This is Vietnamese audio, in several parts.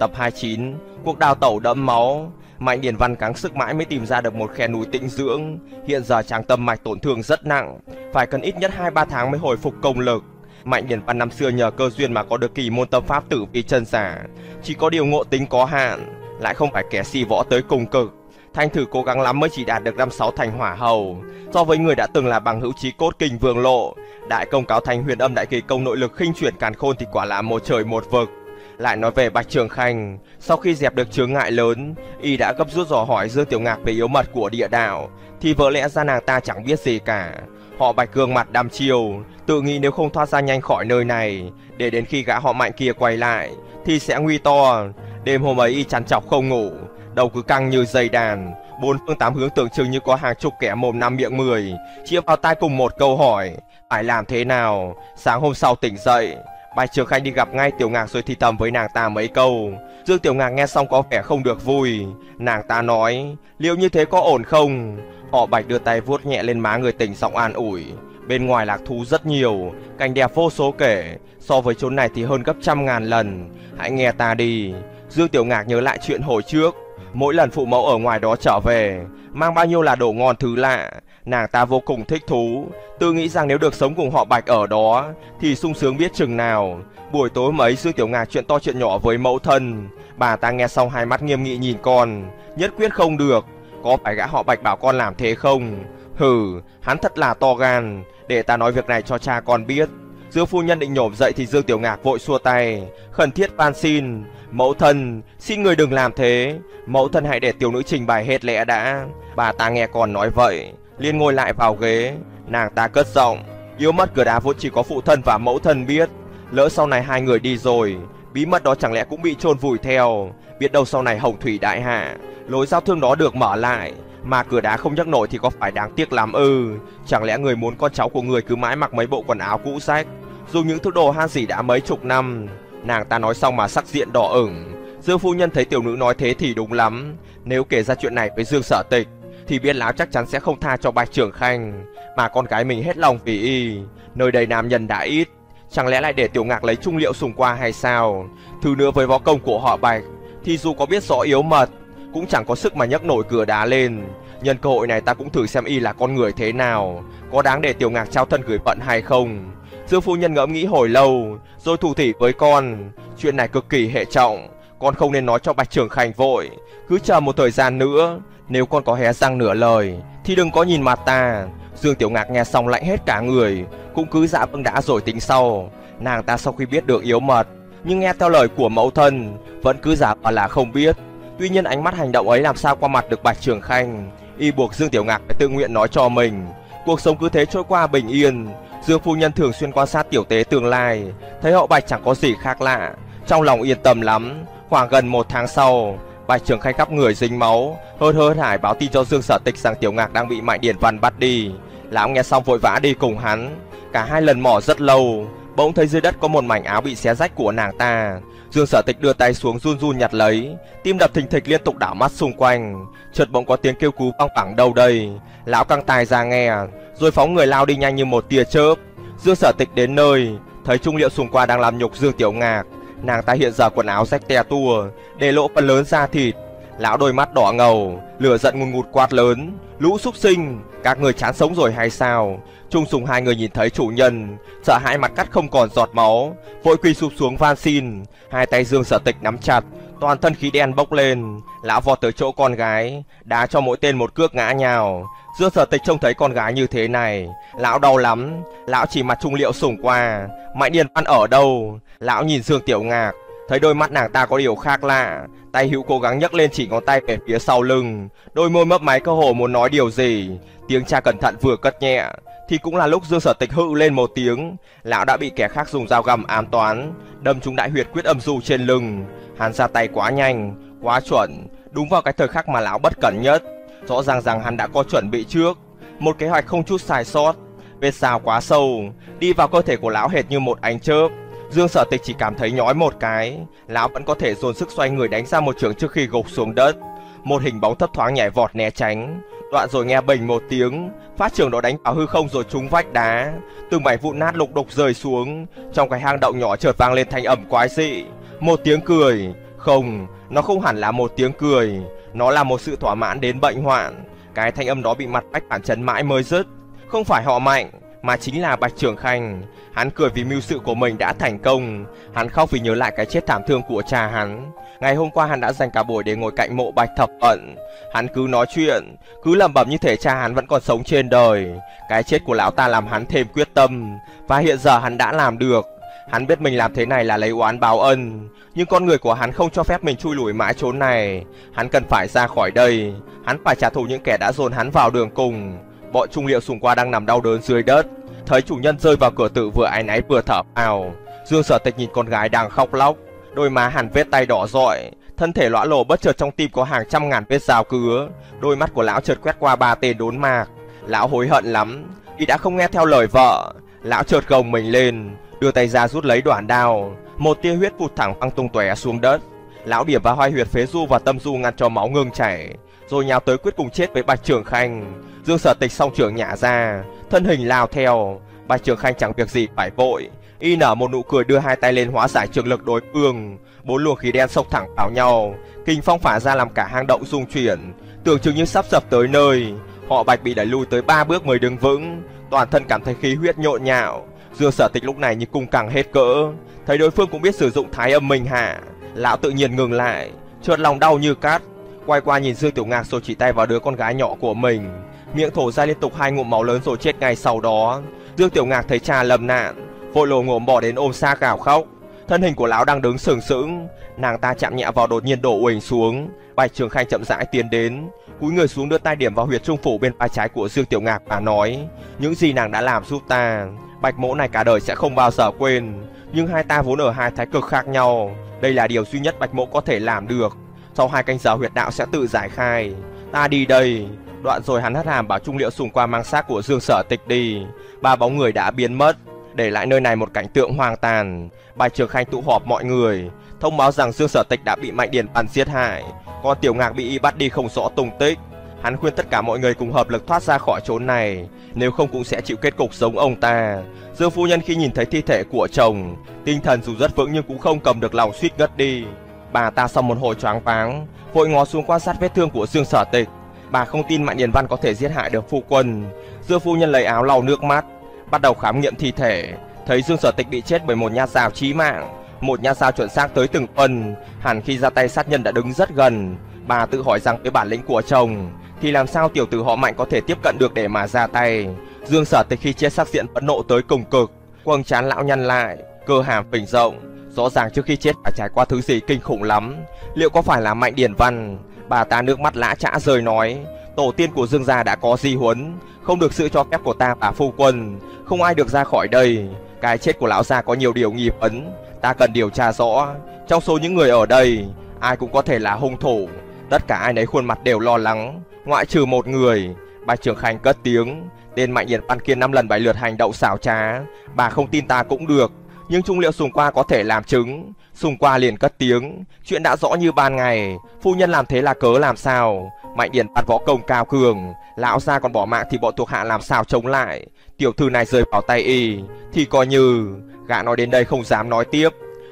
Tập 29, cuộc đào tẩu đẫm máu. Mạnh Điền Văn cáng sức mãi mới tìm ra được một khe núi tĩnh dưỡng. Hiện giờ chàng tâm mạch tổn thương rất nặng, phải cần ít nhất 2-3 tháng mới hồi phục công lực. Mạnh Điền Văn năm xưa nhờ cơ duyên mà có được kỳ môn tâm pháp Tử Vi Chân Giả, chỉ có điều ngộ tính có hạn, lại không phải kẻ si võ tới cùng cực. Thanh thử cố gắng lắm mới chỉ đạt được 5-6 thành hỏa hầu. So với người đã từng là bằng hữu chí cốt Kình Vương Lộ, đại công cáo thành huyền âm đại kỳ công nội lực khinh chuyển càn khôn thì quả là một trời một vực. Lại nói về Bạch Trường Khanh, sau khi dẹp được chướng ngại lớn, y đã gấp rút dò hỏi Dương Tiểu Ngạc về yếu mật của địa đạo, thì vỡ lẽ ra nàng ta chẳng biết gì cả. Họ Bạch gương mặt đăm chiêu, tự nghĩ nếu không thoát ra nhanh khỏi nơi này, để đến khi gã họ Mạnh kia quay lại, thì sẽ nguy to. Đêm hôm ấy y trằn trọc không ngủ, đầu cứ căng như dây đàn, bốn phương tám hướng tưởng chừng như có hàng chục kẻ mồm năm miệng mười, chĩa vào tai cùng một câu hỏi, phải làm thế nào? Sáng hôm sau tỉnh dậy, Bạch Trường Khanh đi gặp ngay Tiểu Ngạc rồi thì thầm với nàng ta mấy câu. Dương Tiểu Ngạc nghe xong có vẻ không được vui. Nàng ta nói, liệu như thế có ổn không? Họ Bạch đưa tay vuốt nhẹ lên má người tỉnh, giọng an ủi. Bên ngoài lạc thú rất nhiều, cảnh đẹp vô số kể, so với chỗ này thì hơn gấp trăm ngàn lần. Hãy nghe ta đi. Dương Tiểu Ngạc nhớ lại chuyện hồi trước, mỗi lần phụ mẫu ở ngoài đó trở về, mang bao nhiêu là đồ ngon thứ lạ. Nàng ta vô cùng thích thú, tự nghĩ rằng nếu được sống cùng họ Bạch ở đó thì sung sướng biết chừng nào. Buổi tối mấy Dương Tiểu Ngạc chuyện to chuyện nhỏ với mẫu thân. Bà ta nghe xong hai mắt nghiêm nghị nhìn con, nhất quyết không được. Có phải gã họ Bạch bảo con làm thế không? Hừ, hắn thật là to gan, để ta nói việc này cho cha con biết. Dương phu nhân định nhổm dậy thì Dương Tiểu Ngạc vội xua tay, khẩn thiết van xin. Mẫu thân, xin người đừng làm thế. Mẫu thân hãy để tiểu nữ trình bày hết lẽ đã. Bà ta nghe con nói vậy, liền ngồi lại vào ghế. Nàng ta cất giọng, yếu mất cửa đá vốn chỉ có phụ thân và mẫu thân biết, lỡ sau này hai người đi rồi, bí mật đó chẳng lẽ cũng bị chôn vùi theo. Biết đâu sau này hồng thủy đại hạ, lối giao thương đó được mở lại, mà cửa đá không nhấc nổi thì có phải đáng tiếc lắm ư? Chẳng lẽ người muốn con cháu của người cứ mãi mặc mấy bộ quần áo cũ rách, dùng những thứ đồ han gì đã mấy chục năm? Nàng ta nói xong mà sắc diện đỏ ửng. Dương phu nhân thấy tiểu nữ nói thế thì đúng lắm, nếu kể ra chuyện này với Dương Sở Tịch thì biết láo chắc chắn sẽ không tha cho Bạch Trường Khanh, mà con gái mình hết lòng vì y. Nơi đây nam nhân đã ít, chẳng lẽ lại để Tiểu Ngạc lấy trung liệu sùng qua hay sao? Thứ nữa, với võ công của họ Bạch thì dù có biết rõ yếu mật cũng chẳng có sức mà nhấc nổi cửa đá lên. Nhân cơ hội này ta cũng thử xem y là con người thế nào, có đáng để Tiểu Ngạc trao thân gửi phận hay không. Dương phu nhân ngẫm nghĩ hồi lâu rồi thủ thỉ với con, chuyện này cực kỳ hệ trọng, con không nên nói cho Bạch Trường Khanh vội, cứ chờ một thời gian nữa. Nếu con có hé răng nửa lời thì đừng có nhìn mặt ta. Dương Tiểu Ngạc nghe xong lạnh hết cả người, cũng cứ dạ vâng đã rồi tính sau. Nàng ta sau khi biết được yếu mật, nhưng nghe theo lời của mẫu thân, vẫn cứ giả vờ là không biết. Tuy nhiên ánh mắt hành động ấy làm sao qua mặt được Bạch Trường Khanh, y buộc Dương Tiểu Ngạc phải tự nguyện nói cho mình. Cuộc sống cứ thế trôi qua bình yên. Dương phu nhân thường xuyên quan sát tiểu tế tương lai, thấy họ Bạch chẳng có gì khác lạ, trong lòng yên tâm lắm. Khoảng gần một tháng sau, Bạch Trường Khanh khắp người dính máu, hớt hải báo tin cho Dương Sở Tịch rằng Tiểu Ngạc đang bị Mạnh Điền Văn bắt đi. Lão nghe xong vội vã đi cùng hắn, cả hai lần mò rất lâu, bỗng thấy dưới đất có một mảnh áo bị xé rách của nàng ta. Dương Sở Tịch đưa tay xuống run run nhặt lấy, tim đập thình thịch liên tục đảo mắt xung quanh, chợt bỗng có tiếng kêu cứu vang vẳng đâu đây. Lão căng tai ra nghe, rồi phóng người lao đi nhanh như một tia chớp. Dương Sở Tịch đến nơi, thấy trung liệu xung quanh đang làm nhục Dương Tiểu Ngạc. Nàng ta hiện giờ quần áo rách te tua, để lộ phần lớn da thịt. Lão đôi mắt đỏ ngầu, lửa giận ngùn ngụt quát lớn, lũ súc sinh, các người chán sống rồi hay sao? Trung sùng hai người nhìn thấy chủ nhân, sợ hãi mặt cắt không còn giọt máu, vội quỳ sụp xuống van xin. Hai tay Dương Sở Tịch nắm chặt, toàn thân khí đen bốc lên. Lão vọt tới chỗ con gái, đá cho mỗi tên một cước ngã nhào. Dương Sở Tịch trông thấy con gái như thế này, lão đau lắm. Lão chỉ mặt trung liệu sủng qua, Mạnh Điền Văn ở đâu? Lão nhìn Dương Tiểu Ngạc, thấy đôi mắt nàng ta có điều khác lạ, tay hữu cố gắng nhấc lên chỉ ngón tay về phía sau lưng, đôi môi mấp máy cơ hồ muốn nói điều gì. Tiếng cha cẩn thận vừa cất nhẹ thì cũng là lúc Dương Sở Tịch hự lên một tiếng. Lão đã bị kẻ khác dùng dao găm ám toán, đâm trúng đại huyệt quyết âm du trên lưng. Hắn ra tay quá nhanh, quá chuẩn, đúng vào cái thời khắc mà lão bất cẩn nhất. Rõ ràng rằng hắn đã có chuẩn bị trước, một kế hoạch không chút sai sót. Vết dao quá sâu, đi vào cơ thể của lão hệt như một ánh chớp. Dương Sở Tịch chỉ cảm thấy nhói một cái, lão vẫn có thể dồn sức xoay người đánh ra một chưởng trước khi gục xuống đất. Một hình bóng thấp thoáng nhảy vọt né tránh, đoạn rồi nghe bình một tiếng, phát chưởng đó đánh vào hư không rồi trúng vách đá, từng mảnh vụn nát lục đục rơi xuống. Trong cái hang động nhỏ chợt vang lên thanh âm quái dị, một tiếng cười Không, nó không hẳn là một tiếng cười, nó là một sự thỏa mãn đến bệnh hoạn. Cái thanh âm đó bị Mặt Bách phản chấn mãi mới dứt. Không phải họ Mạnh, mà chính là Bạch Trưởng Khanh. Hắn cười vì mưu sự của mình đã thành công, hắn khóc vì nhớ lại cái chết thảm thương của cha hắn. Ngày hôm qua hắn đã dành cả buổi để ngồi cạnh mộ Bạch Thập Ẩn. Hắn cứ nói chuyện, cứ lẩm bẩm như thể cha hắn vẫn còn sống trên đời. Cái chết của lão ta làm hắn thêm quyết tâm, và hiện giờ hắn đã làm được. Hắn biết mình làm thế này là lấy oán báo ân, nhưng con người của hắn không cho phép mình chui lủi mãi chốn này. Hắn cần phải ra khỏi đây, hắn phải trả thù những kẻ đã dồn hắn vào đường cùng. Bọn trung liệu xung quanh đang nằm đau đớn dưới đất, thấy chủ nhân rơi vào cửa tự vừa áy náy vừa thở phào. Dương Sở Tịch nhìn con gái đang khóc lóc, đôi má hằn vết tay đỏ rọi, thân thể lõa lồ, bất chợt trong tim có hàng trăm ngàn vết dao cứa. Đôi mắt của lão chợt quét qua ba tên đốn mạc, lão hối hận lắm vì đã không nghe theo lời vợ. Lão chợt gồng mình lên, đưa tay ra rút lấy đoạn đao, một tia huyết vụt thẳng văng tung tóe xuống đất. Lão điểm vào hai huyệt phế du và tâm du ngăn cho máu ngừng chảy, rồi nhào tới quyết cùng chết với Bạch Trưởng Khanh. Dương Sở Tịch song trưởng nhả ra, thân hình lao theo. Bạch Trưởng Khanh chẳng việc gì phải vội, y nở một nụ cười, đưa hai tay lên hóa giải trường lực đối phương. Bốn luồng khí đen xộc thẳng vào nhau, kinh phong phả ra làm cả hang động rung chuyển, tưởng chừng như sắp sập tới nơi. Họ Bạch bị đẩy lùi tới 3 bước mới đứng vững, toàn thân cảm thấy khí huyết nhộn nhạo. Dương Sở Tịch lúc này như cung cẳng hết cỡ, thấy đối phương cũng biết sử dụng thái âm minh hạ, lão tự nhiên ngừng lại, chợt lòng đau như cắt, quay qua nhìn Dương Tiểu Ngạc rồi chỉ tay vào đứa con gái nhỏ của mình, miệng thổ ra liên tục 2 ngụm máu lớn rồi chết ngay sau đó. Dương Tiểu Ngạc thấy cha lầm nạn, vội lồm ngồm bỏ đến ôm xa gào khóc. Thân hình của lão đang đứng sừng sững, nàng ta chạm nhẹ vào đột nhiên đổ uỳnh xuống. Bạch Trường Khanh chậm rãi tiến đến, cúi người xuống đưa tay điểm vào huyệt trung phủ bên vai trái của Dương Tiểu Ngạc và nói: "Những gì nàng đã làm giúp ta, Bạch Mỗ này cả đời sẽ không bao giờ quên. Nhưng hai ta vốn ở hai thái cực khác nhau, đây là điều duy nhất Bạch Mỗ có thể làm được. Sau 2 canh giờ huyệt đạo sẽ tự giải khai. Ta đi đây." Đoạn rồi hắn hất hàm bảo trung liệu xung quanh mang xác của Dương Sở Tịch đi. 3 bóng người đã biến mất, để lại nơi này một cảnh tượng hoang tàn. Bạch Trường Khanh tụ họp mọi người, thông báo rằng Dương Sở Tịch đã bị Mạnh Điền Bàn giết hại, còn Tiểu Ngạc bị y bắt đi không rõ tung tích. Hắn khuyên tất cả mọi người cùng hợp lực thoát ra khỏi chốn này, nếu không cũng sẽ chịu kết cục giống ông ta. Dương phu nhân khi nhìn thấy thi thể của chồng, tinh thần dù rất vững nhưng cũng không cầm được lòng suýt ngất đi. Bà ta sau một hồi choáng váng, vội ngó xuống quan sát vết thương của Dương Sở Tịch. Bà không tin Mạnh Điền Văn có thể giết hại được phu quân. Dương phu nhân lấy áo lau nước mắt, bắt đầu khám nghiệm thi thể, thấy Dương Sở Tịch bị chết bởi một nhát dao chí mạng, một nhát dao chuẩn xác tới từng phân. Hẳn khi ra tay sát nhân đã đứng rất gần. Bà tự hỏi rằng với bản lĩnh của chồng thì làm sao tiểu tử họ Mạnh có thể tiếp cận được để mà ra tay. Dương Sở Tịch khi chết sắc diện phẫn nộ tới cùng cực, quầng trán lão nhăn lại, cơ hàm phình rộng, rõ ràng trước khi chết phải trải qua thứ gì kinh khủng lắm. Liệu có phải là Mạnh Điền Văn? Bà ta nước mắt lã chã rơi nói: "Tổ tiên của Dương gia đã có di huấn, không được sự cho phép của ta và phu quân, không ai được ra khỏi đây. Cái chết của lão gia có nhiều điều nghi vấn, ta cần điều tra rõ. Trong số những người ở đây, ai cũng có thể là hung thủ." Tất cả ai nấy khuôn mặt đều lo lắng, ngoại trừ một người. Bạch Trường Khanh cất tiếng: "Tên Mạnh Điền Văn kia 5 lần 7 lượt hành động xảo trá, bà không tin ta cũng được, nhưng trung liệu Sùng Qua có thể làm chứng." Sùng Qua liền cất tiếng: "Chuyện đã rõ như ban ngày, phu nhân làm thế là cớ làm sao? Mạnh Điền Văn võ công cao cường, lão gia còn bỏ mạng thì bọn thuộc hạ làm sao chống lại? Tiểu thư này rơi vào tay y thì coi như..." Gã nói đến đây không dám nói tiếp.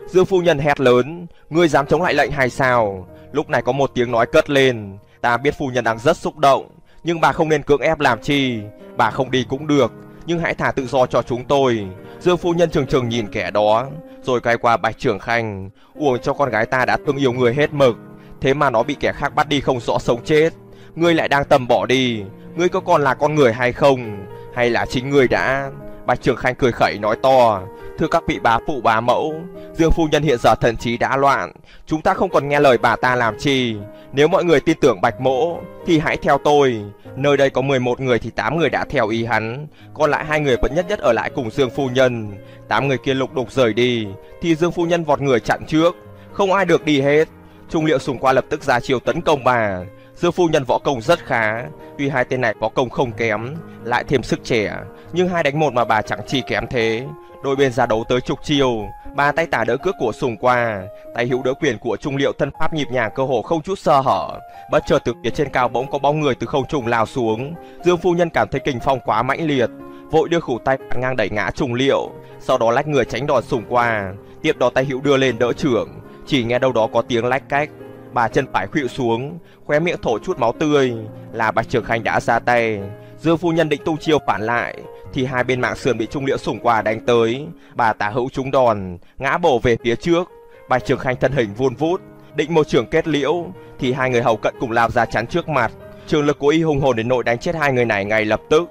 Dương phu nhân hét lớn: "Ngươi dám chống lại lệnh hay sao?" Lúc này có một tiếng nói cất lên: "Ta biết phu nhân đang rất xúc động, nhưng bà không nên cưỡng ép làm chi. Bà không đi cũng được, nhưng hãy thả tự do cho chúng tôi." Dương phu nhân trừng trừng nhìn kẻ đó, rồi quay qua Bạch Trưởng Khanh: "Uổng cho con gái ta đã thương yêu người hết mực, thế mà nó bị kẻ khác bắt đi không rõ sống chết. Ngươi lại đang tầm bỏ đi, ngươi có còn là con người hay không? Hay là chính ngươi đã..." Bạch Trưởng Khanh cười khẩy nói to: "Thưa các vị bá phụ bá mẫu, Dương phu nhân hiện giờ thần trí đã loạn, chúng ta không còn nghe lời bà ta làm chi. Nếu mọi người tin tưởng Bạch Mỗ thì hãy theo tôi." Nơi đây có 11 người thì 8 người đã theo ý hắn, còn lại 2 người vẫn nhất nhất ở lại cùng Dương phu nhân. 8 người kia lục đục rời đi thì Dương phu nhân vọt người chặn trước, không ai được đi hết. Trung liệu Sùng Qua lập tức ra chiều tấn công bà. Dương phu nhân võ công rất khá, tuy hai tên này võ công không kém, lại thêm sức trẻ, nhưng 2 đánh 1 mà bà chẳng chi kém thế. Đôi bên ra đấu tới chục chiều, ba tay tả đỡ cước của Sùng Qua, tay hữu đỡ quyền của Trung Liệu, thân pháp nhịp nhàng cơ hồ không chút sơ hở. Bất chợt từ phía trên cao bỗng có bóng người từ không trung lao xuống. Dương phu nhân cảm thấy kình phong quá mãnh liệt, vội đưa khủ tay ngang đẩy ngã Trung Liệu, sau đó lách người tránh đòn Sùng Qua, tiếp đó tay hữu đưa lên đỡ trưởng. Chỉ nghe đâu đó có tiếng lách cách, bà chân phải khuỵu xuống, khóe miệng thổ chút máu tươi, là Bạch Trường Khanh đã ra tay. Dương phu nhân định tung chiêu phản lại thì hai bên mạng sườn bị Trung Liễu Sủng Quả đánh tới, bà tả hữu trúng đòn, ngã bổ về phía trước. Bạch Trường Khanh thân hình vun vút, định một chưởng kết liễu thì hai người hầu cận cùng lao ra chắn trước mặt. Trường lực của y hùng hồn đến nỗi đánh chết hai người này ngay lập tức.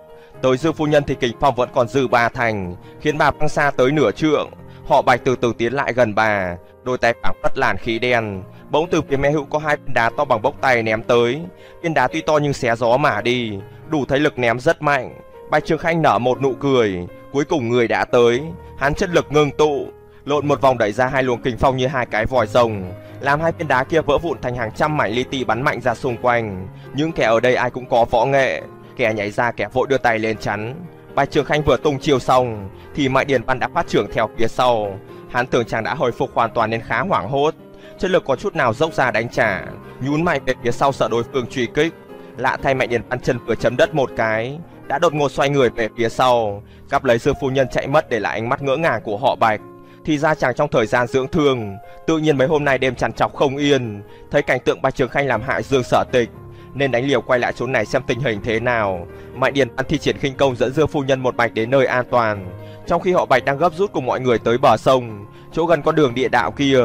Tới Dương phu nhân thì kình phong vẫn còn dư ba thành, khiến bà văng xa tới nửa trượng. Họ Bạch từ từ tiến lại gần bà, đôi tay phảng phất làn khí đen. Bỗng từ phía mé hữu có hai viên đá to bằng bốc tay ném tới. Viên đá tuy to nhưng xé gió mà đi, đủ thấy lực ném rất mạnh. Bạch Trường Khanh nở một nụ cười, cuối cùng người đã tới. Hắn chất lực ngưng tụ, lộn một vòng đẩy ra hai luồng kình phong như hai cái vòi rồng, làm hai viên đá kia vỡ vụn thành hàng trăm mảnh li ti bắn mạnh ra xung quanh. Những kẻ ở đây ai cũng có võ nghệ, kẻ nhảy ra kẻ vội đưa tay lên chắn. Bạch Trường Khanh vừa tung chiêu xong thì Mạnh Điền Văn đã phát trưởng theo phía sau. Hắn tưởng chàng đã hồi phục hoàn toàn nên khá hoảng hốt, chất lực có chút nào dốc ra đánh trả, nhún mày về phía sau sợ đối phương truy kích. Lạ thay, Mạnh Điền Văn chân vừa chấm đất một cái đã đột ngột xoay người về phía sau, cắp lấy Dương phu nhân chạy mất, để lại ánh mắt ngỡ ngàng của họ Bạch. Thì ra chàng trong thời gian dưỡng thương, tự nhiên mấy hôm nay đêm trằn trọc không yên, thấy cảnh tượng Bạch Trường Khanh làm hại Dương Sở Tịch nên đánh liều quay lại chỗ này xem tình hình thế nào. Mạnh Điền Văn thi triển khinh công dẫn Dương phu nhân một mạch đến nơi an toàn, trong khi họ Bạch đang gấp rút cùng mọi người tới bờ sông, chỗ gần con đường địa đạo kia.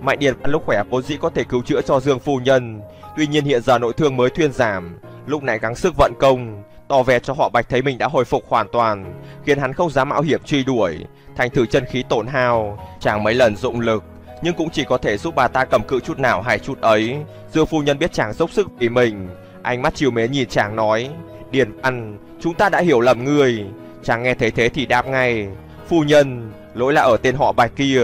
Mạnh Điền Văn lúc khỏe vốn dĩ có thể cứu chữa cho Dương phu nhân, tuy nhiên hiện giờ nội thương mới thuyên giảm, lúc này gắng sức vận công, tỏ vẻ cho họ Bạch thấy mình đã hồi phục hoàn toàn, khiến hắn không dám mạo hiểm truy đuổi. Thành thử chân khí tổn hao, chàng mấy lần dụng lực nhưng cũng chỉ có thể giúp bà ta cầm cự chút nào hay chút ấy. Dương phu nhân biết chàng dốc sức vì mình, ánh mắt trìu mến nhìn chàng nói: "Điền Văn, chúng ta đã hiểu lầm người." Chàng nghe thấy thế thì đáp ngay: "Phu nhân, lỗi là ở tên họ Bạch kia,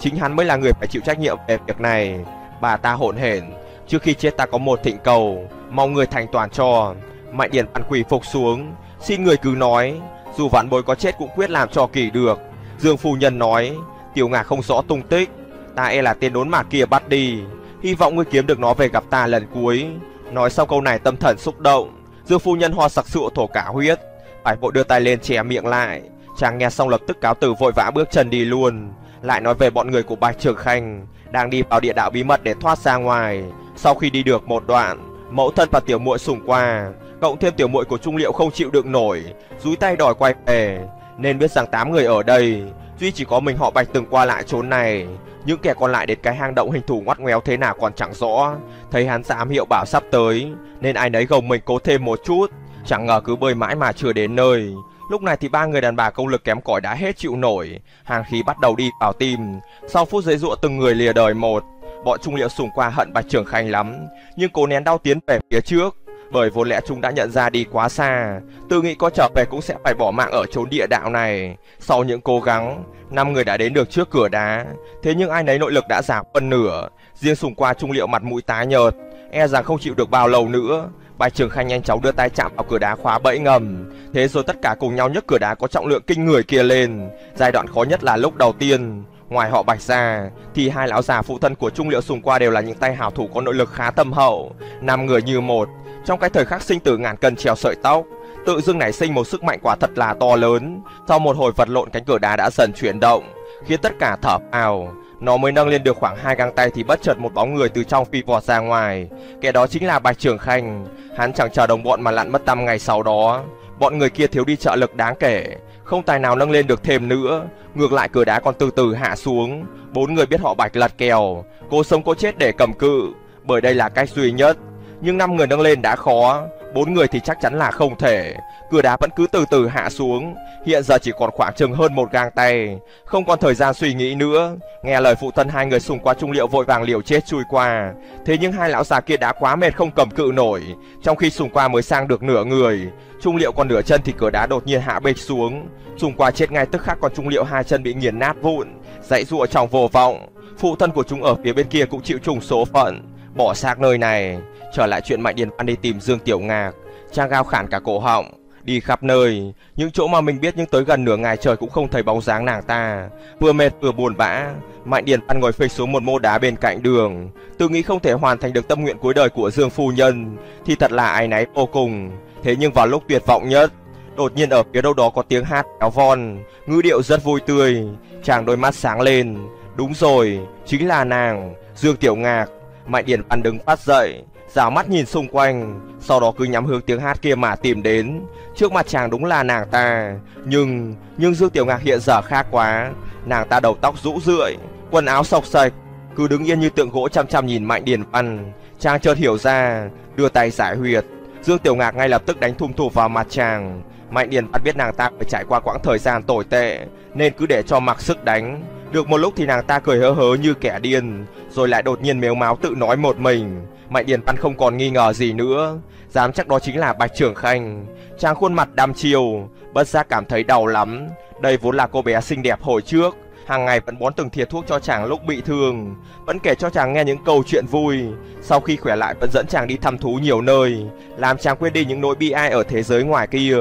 chính hắn mới là người phải chịu trách nhiệm về việc này. Bà ta hỗn hển, trước khi chết ta có một thỉnh cầu, mong người thành toàn cho." Mạnh Điền Văn quỳ phục xuống, xin người cứ nói, dù vãn bối có chết cũng quyết làm cho kỳ được. Dương phu nhân nói: "Tiểu Ngà không rõ tung tích, ta e là tên đốn mạt kia bắt đi, hy vọng ngươi kiếm được nó về gặp ta lần cuối." Nói sau câu này tâm thần xúc động, Dương phu nhân ho sặc sụa thổ cả huyết, phải vội đưa tay lên che miệng lại. Chàng nghe xong lập tức cáo từ, vội vã bước chân đi luôn. Lại nói về bọn người của Bạch Trường Khanh đang đi vào địa đạo bí mật để thoát ra ngoài. Sau khi đi được một đoạn, mẫu thân và tiểu muội Sủng Qua cộng thêm tiểu muội của Trung Liễu không chịu đựng nổi, dúi tay đòi quay về. Nên biết rằng 8 người ở đây duy chỉ có mình họ Bạch từng qua lại chốn này, những kẻ còn lại đến cái hang động hình thù ngoắt ngoéo thế nào còn chẳng rõ. Thấy hắn ra ám hiệu bảo sắp tới nên ai nấy gồng mình cố thêm một chút, chẳng ngờ cứ bơi mãi mà chưa đến nơi. Lúc này thì 3 người đàn bà công lực kém cỏi đã hết chịu nổi, hàn khí bắt đầu đi vào tim. Sau phút giãy giụa từng người lìa đời một. Bọn Trung Liễu Sủng Qua hận Bạch Trường Khanh lắm, nhưng cố nén đau tiến về phía trước, bởi vốn lẽ chúng đã nhận ra đi quá xa, tự nghĩ có trở về cũng sẽ phải bỏ mạng ở chốn địa đạo này. Sau những cố gắng, 5 người đã đến được trước cửa đá, thế nhưng ai nấy nội lực đã giảm phân nửa. Riêng Sủng Qua Trung Liễu mặt mũi tái nhợt, e rằng không chịu được bao lâu nữa. Bạch Trường Khanh nhanh chóng đưa tay chạm vào cửa đá khóa bẫy ngầm, thế rồi tất cả cùng nhau nhấc cửa đá có trọng lượng kinh người kia lên. Giai đoạn khó nhất là lúc đầu tiên. Ngoài họ Bạch ra thì hai lão già phụ thân của Trung Liễu Sủng Qua đều là những tay hảo thủ có nội lực khá thâm hậu. 5 người như một, trong cái thời khắc sinh tử ngàn cân treo sợi tóc, tự dưng nảy sinh một sức mạnh quả thật là to lớn. Sau một hồi vật lộn, cánh cửa đá đã dần chuyển động, khiến tất cả thở phào. Nó mới nâng lên được khoảng 2 gang tay thì bất chợt một bóng người từ trong phi vọt ra ngoài. Kẻ đó chính là Bạch Trường Khanh. Hắn chẳng chờ đồng bọn mà lặn mất tăm ngày sau đó. Bọn người kia thiếu đi trợ lực đáng kể, không tài nào nâng lên được thêm nữa, ngược lại cửa đá còn từ từ hạ xuống. 4 người biết họ Bạch lật kèo, cố sống cố chết để cầm cự, bởi đây là cách duy nhất. Nhưng 5 người nâng lên đã khó, 4 người thì chắc chắn là không thể. Cửa đá vẫn cứ từ từ hạ xuống, hiện giờ chỉ còn khoảng chừng hơn 1 gang tay. Không còn thời gian suy nghĩ nữa, nghe lời phụ thân, hai người Sủng Qua Trung Liễu vội vàng liều chết chui qua. Thế nhưng hai lão già kia đã quá mệt không cầm cự nổi, trong khi Sủng Qua mới sang được nửa người, Trung Liễu còn nửa chân thì cửa đá đột nhiên hạ bịch xuống. Sủng Qua chết ngay tức khắc, còn Trung Liễu hai chân bị nghiền nát vụn, giãy giụa trong vô vọng. Phụ thân của chúng ở phía bên kia cũng chịu trùng số phận, bỏ xác nơi này. Trở lại chuyện Mạnh Điền Văn đi tìm Dương Tiểu Ngạc, chàng gào khản cả cổ họng, đi khắp nơi, những chỗ mà mình biết, nhưng tới gần nửa ngày trời cũng không thấy bóng dáng nàng ta. Vừa mệt vừa buồn bã, Mạnh Điền Văn ngồi phịch xuống một mô đá bên cạnh đường, tự nghĩ không thể hoàn thành được tâm nguyện cuối đời của Dương phu nhân thì thật là áy náy vô cùng. Thế nhưng vào lúc tuyệt vọng nhất, đột nhiên ở phía đâu đó có tiếng hát kéo von, ngữ điệu rất vui tươi. Chàng đôi mắt sáng lên, Đúng rồi, chính là nàng, Dương Tiểu Ngạc. Mạnh Điển Văn đứng phát dậy, rảo mắt nhìn xung quanh, sau đó cứ nhắm hướng tiếng hát kia mà tìm đến. Trước mặt chàng đúng là nàng ta, nhưng Dương Tiểu Ngạc hiện giờ khác quá. Nàng ta đầu tóc rũ rượi, quần áo xộc xệch, cứ đứng yên như tượng gỗ chăm chăm nhìn Mạnh Điển Văn. Chàng chợt hiểu ra, đưa tay giải huyệt. Dương Tiểu Ngạc ngay lập tức đánh thum thụp vào mặt chàng. Mạnh Điển Văn biết nàng ta phải trải qua quãng thời gian tồi tệ, nên cứ để cho mặc sức đánh. Được một lúc thì nàng ta cười hớ hớ như kẻ điên, rồi lại đột nhiên mếu máo tự nói một mình. Mạnh Điển Văn không còn nghi ngờ gì nữa, dám chắc đó chính là Bạch Trưởng Khanh. Chàng khuôn mặt đăm chiêu, bất giác cảm thấy đau lắm. Đây vốn là cô bé xinh đẹp hồi trước, hàng ngày vẫn bón từng thìa thuốc cho chàng lúc bị thương, vẫn kể cho chàng nghe những câu chuyện vui. Sau khi khỏe lại vẫn dẫn chàng đi thăm thú nhiều nơi, làm chàng quên đi những nỗi bi ai ở thế giới ngoài kia.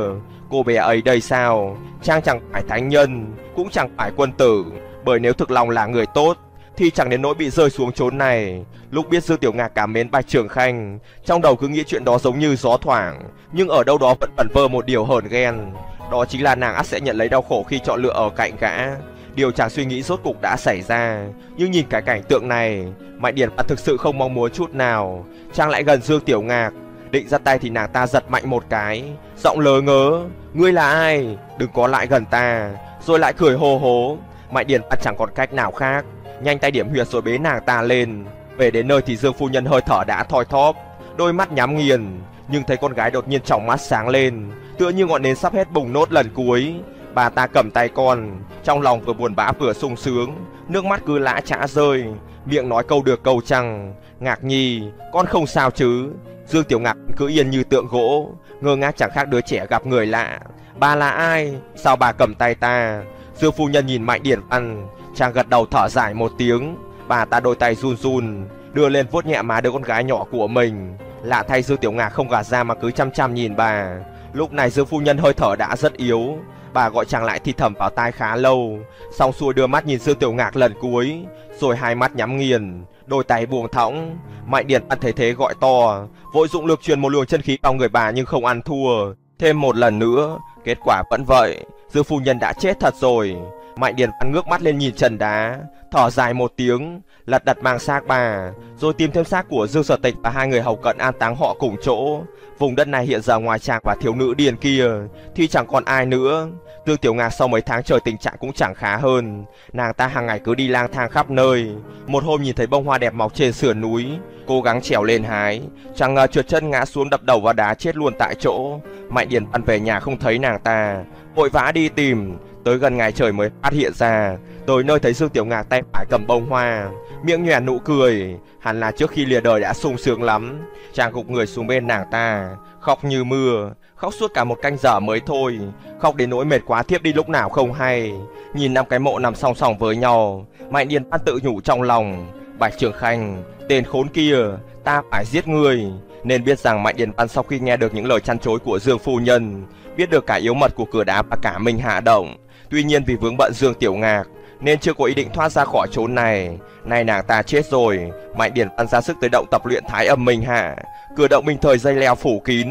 Cô bé ấy đây sao? Chàng chẳng phải thánh nhân, cũng chẳng phải quân tử, bởi nếu thực lòng là người tốt thì chẳng đến nỗi bị rơi xuống chốn này. Lúc biết Dương Tiểu Ngạc cảm mến Bạch Trưởng Khanh, trong đầu cứ nghĩ chuyện đó giống như gió thoảng, nhưng ở đâu đó vẫn ẩn vơ một điều hờn ghen. Đó chính là nàng ắt sẽ nhận lấy đau khổ khi chọn lựa ở cạnh gã. Điều chàng suy nghĩ rốt cục đã xảy ra, nhưng nhìn cái cảnh tượng này, Mạnh Điển Văn thực sự không mong muốn chút nào. Chàng lại gần Dương Tiểu Ngạc, định ra tay thì nàng ta giật mạnh một cái, giọng lớ ngớ: "Ngươi là ai? Đừng có lại gần ta." Rồi lại cười hô hố. Mạnh Điển Văn chẳng còn cách nào khác, nhanh tay điểm huyệt rồi bế nàng ta lên. Về đến nơi thì Dương phu nhân hơi thở đã thoi thóp, đôi mắt nhắm nghiền, nhưng thấy con gái đột nhiên tròng mắt sáng lên, tựa như ngọn nến sắp hết bùng nốt lần cuối. Bà ta cầm tay con, trong lòng vừa buồn bã vừa sung sướng, nước mắt cứ lã chã rơi, miệng nói câu được câu chăng: "Ngạc nhi, con không sao chứ?" Dương Tiểu Ngạc cứ yên như tượng gỗ, ngơ ngác chẳng khác đứa trẻ gặp người lạ. "Bà là ai? Sao bà cầm tay ta?" Dương phu nhân nhìn Mạnh Điển Văn, chàng gật đầu thở dài một tiếng. Bà ta đôi tay run run, đưa lên vuốt nhẹ má đứa con gái nhỏ của mình. Lạ thay, Dương Tiểu Ngạc không gạt ra mà cứ chăm chăm nhìn bà. Lúc này Dương phu nhân hơi thở đã rất yếu, bà gọi chàng lại thì thầm vào tai khá lâu, xong xuôi đưa mắt nhìn Dương Tiểu Ngạc lần cuối, rồi hai mắt nhắm nghiền, đôi tay buông thõng. Mạnh Điển Văn thấy thế gọi to, vội dụng lực truyền một luồng chân khí vào người bà nhưng không ăn thua. Thêm một lần nữa, kết quả vẫn vậy, Dương phu nhân đã chết thật rồi. Mạnh Điển Văn ngước mắt lên nhìn trần đá, thở dài một tiếng, lật đật mang xác bà, rồi tìm thêm xác của Dương Sở Tịch và hai người hầu cận an táng họ cùng chỗ. Vùng đất này hiện giờ ngoài chàng và thiếu nữ điên kia thì chẳng còn ai nữa. Dương Tiểu Ngạc sau mấy tháng trời tình trạng cũng chẳng khá hơn, nàng ta hàng ngày cứ đi lang thang khắp nơi. Một hôm nhìn thấy bông hoa đẹp mọc trên sườn núi, cố gắng trèo lên hái, chẳng ngờ trượt chân ngã xuống đập đầu vào đá chết luôn tại chỗ. Mạnh Điển Văn về nhà không thấy nàng ta, vội vã đi tìm, tới gần ngày trời mới phát hiện ra. Tới nơi thấy Dương Tiểu Ngạc tay phải cầm bông hoa, miệng nhoẻn nụ cười, hẳn là trước khi lìa đời đã sung sướng lắm. Chàng gục người xuống bên nàng ta, khóc như mưa, khóc suốt cả một canh giờ mới thôi, khóc đến nỗi mệt quá thiếp đi lúc nào không hay. Nhìn năm cái mộ nằm song song với nhau, Mạnh Điển Văn tự nhủ trong lòng: "Bạch Trưởng Khanh, tên khốn kia, ta phải giết người." Nên biết rằng Mạnh Điển Văn sau khi nghe được những lời chăn chối của Dương phu nhân, biết được cả yếu mật của cửa đá và cả mình hạ động. Tuy nhiên vì vướng bận Dương Tiểu Ngạc nên chưa có ý định thoát ra khỏi chốn này. Nay nàng ta chết rồi, Mạnh Điển Văn ra sức tới động tập luyện Thái Âm Minh Hạ. Cửa động bình thời dây leo phủ kín,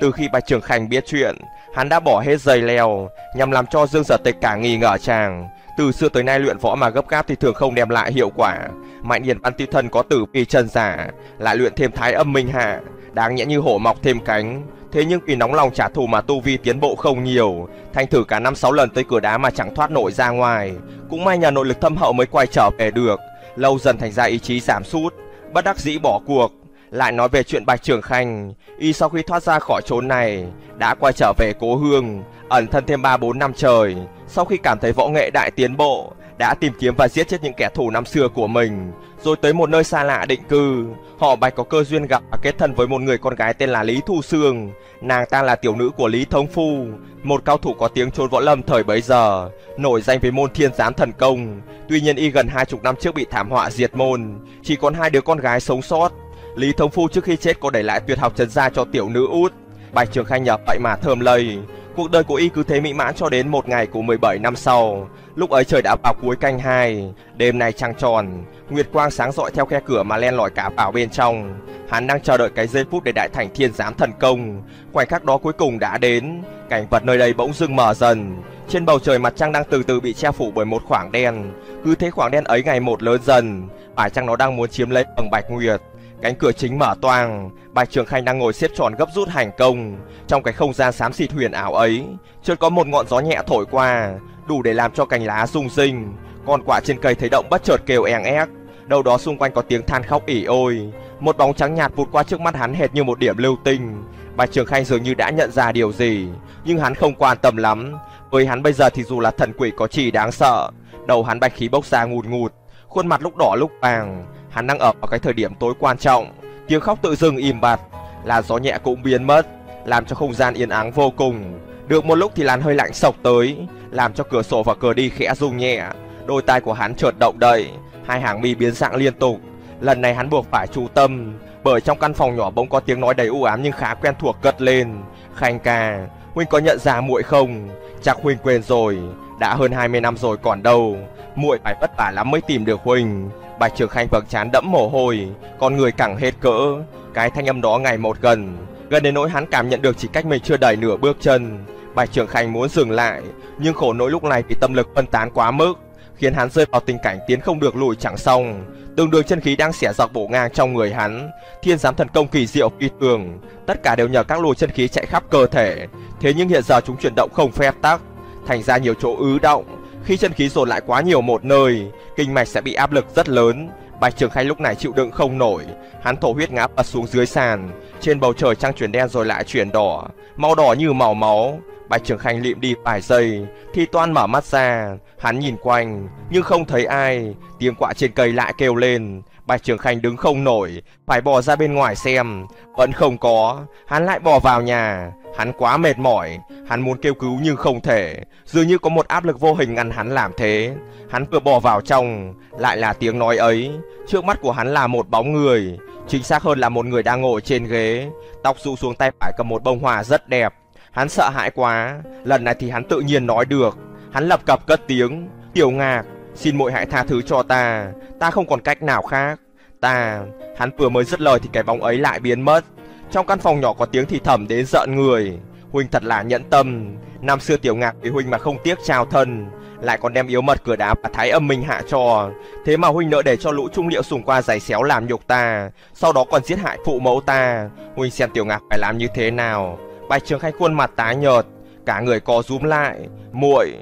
từ khi Bạch Trưởng Khanh biết chuyện, hắn đã bỏ hết dây leo nhằm làm cho Dương Sở Tịch cả nghi ngờ chàng. Từ xưa tới nay luyện võ mà gấp gáp thì thường không đem lại hiệu quả. Mạnh Điển Văn tuy thân có tử vi chân giả, lại luyện thêm Thái Âm Minh Hạ, đáng nhẽ như hổ mọc thêm cánh. Thế nhưng vì nóng lòng trả thù mà tu vi tiến bộ không nhiều, thành thử cả 5-6 lần tới cửa đá mà chẳng thoát nổi ra ngoài. Cũng may nhờ nội lực thâm hậu mới quay trở về được. Lâu dần thành ra ý chí giảm sút, bất đắc dĩ bỏ cuộc. Lại nói về chuyện Bạch Trưởng Khanh, y sau khi thoát ra khỏi chốn này đã quay trở về cố hương, ẩn thân thêm 3-4 năm trời. Sau khi cảm thấy võ nghệ đại tiến bộ, đã tìm kiếm và giết chết những kẻ thù năm xưa của mình, rồi tới một nơi xa lạ định cư. Họ Bạch có cơ duyên gặp và kết thân với một người con gái tên là Lý Thu Sương. Nàng ta là tiểu nữ của Lý Thống Phu, một cao thủ có tiếng chốn võ lâm thời bấy giờ, nổi danh với môn Thiên Giám Thần Công. Tuy nhiên y gần 20 năm trước bị thảm họa diệt môn, chỉ còn hai đứa con gái sống sót. Lý Thống Phu trước khi chết có để lại tuyệt học trấn gia cho tiểu nữ út. Bạch Trưởng Khanh nhờ vậy mà thơm lây, Cuộc đời của y cứ thế mỹ mãn cho đến một ngày của 17 năm sau. Lúc ấy trời đã vào cuối canh 2, đêm nay trăng tròn, nguyệt quang sáng rọi theo khe cửa mà len lỏi cả vào bên trong. Hắn đang chờ đợi cái giây phút để đại thành thiên giám thần công. Khoảnh khắc đó cuối cùng đã đến. Cảnh vật nơi đây bỗng dưng mờ dần. Trên bầu trời mặt trăng đang từ từ bị che phủ bởi một khoảng đen. Cứ thế khoảng đen ấy ngày một lớn dần. Phải chăng nó đang muốn chiếm lấy bằng bạch nguyệt? Cánh cửa chính mở toang, Bạch Trường Khanh đang ngồi xếp tròn gấp rút hành công. Trong cái không gian xám xịt huyền ảo ấy, chợt có một ngọn gió nhẹ thổi qua, đủ để làm cho cành lá rung rinh. Con quả trên cây thấy động bất chợt kêu eng éc. Đâu đó xung quanh có tiếng than khóc ỉ ôi. Một bóng trắng nhạt vụt qua trước mắt hắn hệt như một điểm lưu tinh. Bạch Trường Khanh dường như đã nhận ra điều gì, nhưng hắn không quan tâm lắm. Với hắn bây giờ thì dù là thần quỷ có chỉ đáng sợ. Đầu hắn bạch khí bốc ra ngùn ngụt, khuôn mặt lúc đỏ lúc vàng. Hắn đang ở cái thời điểm tối quan trọng. Tiếng khóc tự dưng im bặt, làn gió nhẹ cũng biến mất, làm cho không gian yên ắng vô cùng. Được một lúc thì làn hơi lạnh sộc tới, làm cho cửa sổ và cửa đi khẽ rung nhẹ. Đôi tai của hắn chợt động đậy, hai hàng mi biến dạng liên tục. Lần này hắn buộc phải chú tâm, bởi trong căn phòng nhỏ bỗng có tiếng nói đầy u ám nhưng khá quen thuộc cất lên. Khanh ca, huynh có nhận ra muội không? Chắc huynh quên rồi, đã hơn 20 năm rồi còn đâu. Muội phải vất vả lắm mới tìm được huynh. Bạch Trường Khanh vầng trán đẫm mồ hôi, con người cẳng hết cỡ. Cái thanh âm đó ngày một gần đến nỗi hắn cảm nhận được chỉ cách mình chưa đầy nửa bước chân. Bạch Trường Khanh muốn dừng lại, nhưng khổ nỗi lúc này vì tâm lực phân tán quá mức, khiến hắn rơi vào tình cảnh tiến không được lùi chẳng xong. Từng đường chân khí đang xẻ dọc bổ ngang trong người hắn. Thiên giám thần công kỳ diệu phi thường, tất cả đều nhờ các luồng chân khí chạy khắp cơ thể. Thế nhưng hiện giờ chúng chuyển động không phép tắc, thành ra nhiều chỗ ứ động. Khi chân khí dồn lại quá nhiều một nơi, kinh mạch sẽ bị áp lực rất lớn. Bạch Trường Khanh lúc này chịu đựng không nổi, hắn thổ huyết ngã bật xuống dưới sàn. Trên bầu trời trăng chuyển đen rồi lại chuyển đỏ, màu đỏ như màu máu. Bạch Trường Khanh lịm đi vài giây thì toan mở mắt ra. Hắn nhìn quanh nhưng không thấy ai. Tiếng quạ trên cây lại kêu lên. Bạch Trường Khanh đứng không nổi, phải bò ra bên ngoài xem. Vẫn không có, hắn lại bò vào nhà. Hắn quá mệt mỏi, hắn muốn kêu cứu nhưng không thể. Dường như có một áp lực vô hình ngăn hắn làm thế. Hắn vừa bò vào trong, lại là tiếng nói ấy. Trước mắt của hắn là một bóng người, chính xác hơn là một người đang ngồi trên ghế, tóc rũ xuống, tay phải cầm một bông hoa rất đẹp. Hắn sợ hãi quá, lần này thì hắn tự nhiên nói được. Hắn lập cập cất tiếng: "Tiểu Ngạc, xin muội hãy tha thứ cho ta, ta không còn cách nào khác. Ta..." Hắn vừa mới dứt lời thì cái bóng ấy lại biến mất. Trong căn phòng nhỏ có tiếng thì thầm đến rợn người: "Huynh thật là nhẫn tâm, năm xưa Tiểu Ngạc vì huynh mà không tiếc trao thân, lại còn đem yếu mật cửa đá và thái âm minh hạ trò. Thế mà huynh nỡ để cho lũ trung liệu xùng qua giày xéo làm nhục ta, sau đó còn giết hại phụ mẫu ta. Huynh xem Tiểu Ngạc phải làm như thế nào." Bạch Trường Khanh khuôn mặt tái nhợt, cả người co rúm lại. Muội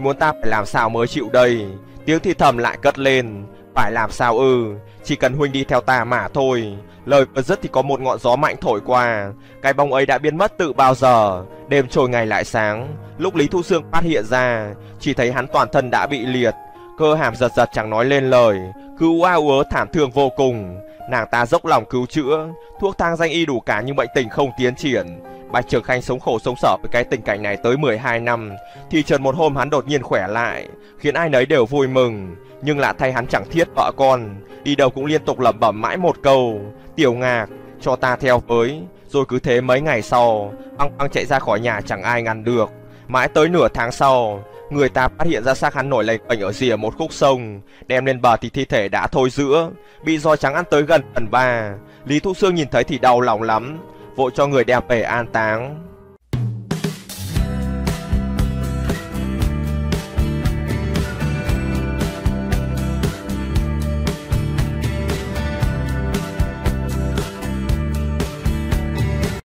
muốn ta phải làm sao mới chịu đây?" Tiếng thì thầm lại cất lên: "Phải làm sao ư? Chỉ cần huynh đi theo ta mà thôi." Lời vừa dứt thì có một ngọn gió mạnh thổi qua, cái bóng ấy đã biến mất từ bao giờ. Đêm trôi ngày lại sáng. Lúc Lý Thu Sương phát hiện ra, chỉ thấy hắn toàn thân đã bị liệt, cơ hàm giật giật chẳng nói lên lời, cứ u a u ớ thảm thương vô cùng. Nàng ta dốc lòng cứu chữa, thuốc thang danh y đủ cả nhưng bệnh tình không tiến triển. Bạch Trường Khanh sống khổ sống sở với cái tình cảnh này tới 12 năm, thì chợt một hôm hắn đột nhiên khỏe lại, khiến ai nấy đều vui mừng. Nhưng lạ thay hắn chẳng thiết vợ con, đi đâu cũng liên tục lẩm bẩm mãi một câu: "Tiểu Ngạc, cho ta theo với." Rồi cứ thế mấy ngày sau, băng băng chạy ra khỏi nhà chẳng ai ngăn được. Mãi tới nửa tháng sau, người ta phát hiện ra xác hắn nổi lềnh bềnh ở rìa một khúc sông. Đem lên bờ thì thi thể đã thối rữa, bị roi trắng ăn tới gần phần ba. Lý Thu Sương nhìn thấy thì đau lòng lắm, vội cho người đem về an táng.